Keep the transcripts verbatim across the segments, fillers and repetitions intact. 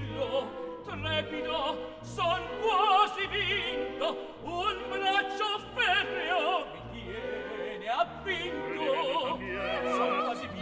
tranquillo, trepido, son quasi vinto, un braccio ferreo mi tiene avvinto. Sono quasi vinto.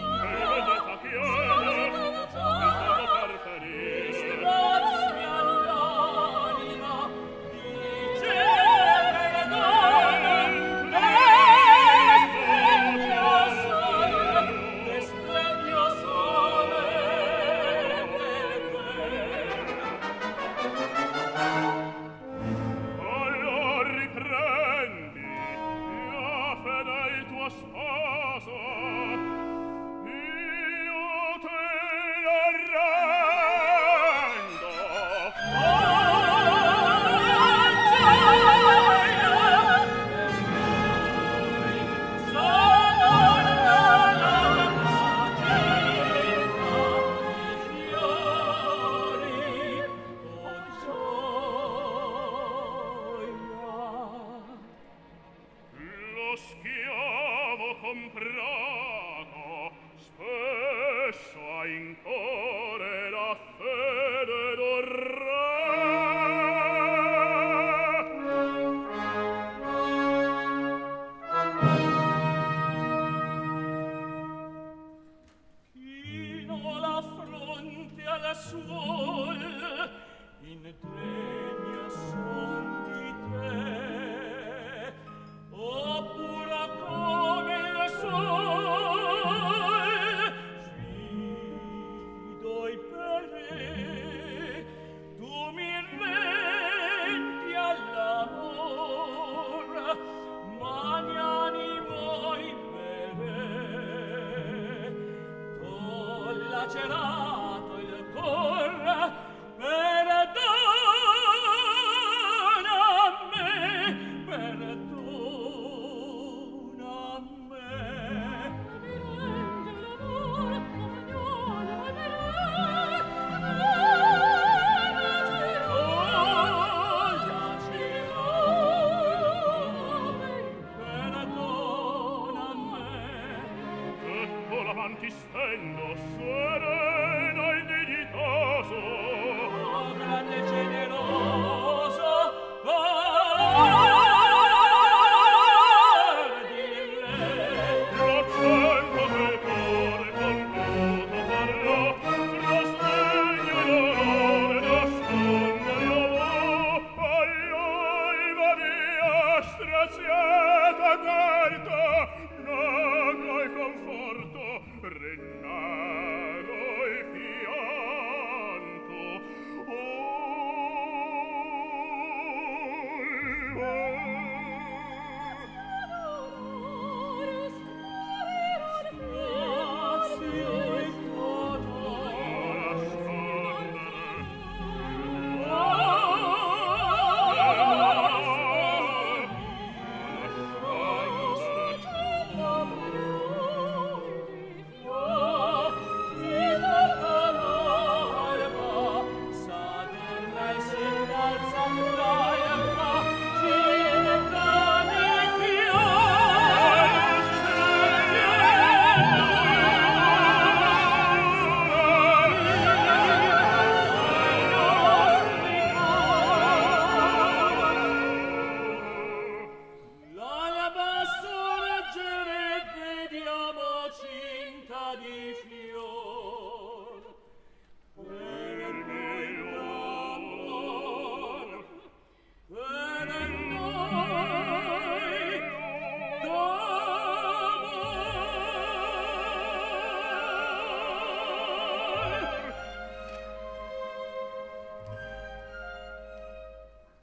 C'era